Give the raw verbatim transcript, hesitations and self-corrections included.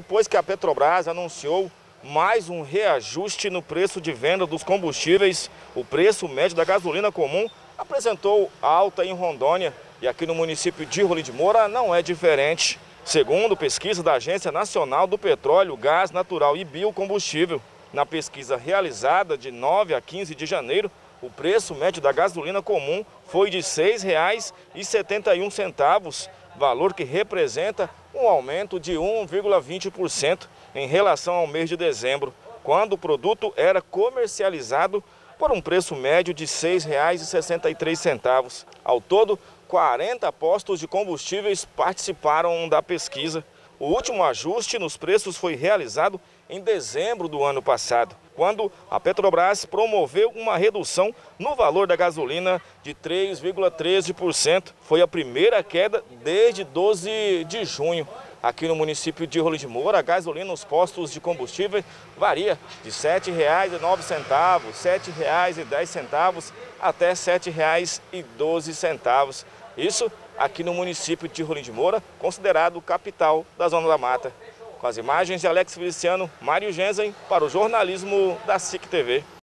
depois que a Petrobras anunciou mais um reajuste no preço de venda dos combustíveis, o preço médio da gasolina comum apresentou alta em Rondônia e aqui no município de Rolim de Moura não é diferente. Segundo pesquisa da Agência Nacional do Petróleo, Gás Natural e Biocombustível, na pesquisa realizada de nove a quinze de janeiro, o preço médio da gasolina comum foi de seis reais e setenta e um centavos, valor que representa um aumento de um vírgula vinte por cento em relação ao mês de dezembro, quando o produto era comercializado por um preço médio de seis reais e sessenta e três centavos. Ao todo, quarenta postos de combustíveis participaram da pesquisa. O último ajuste nos preços foi realizado em dezembro do ano passado, quando a Petrobras promoveu uma redução no valor da gasolina de três vírgula treze por cento. Foi a primeira queda desde doze de junho. Aqui no município de Rolim de Moura, a gasolina nos postos de combustível varia de sete reais e nove centavos, sete reais e dez centavos até sete reais e doze centavos. Isso aqui no município de Rolim de Moura, considerado capital da Zona da Mata. Com as imagens de Alex Feliciano, Mário Jensen, para o jornalismo da S I C T V.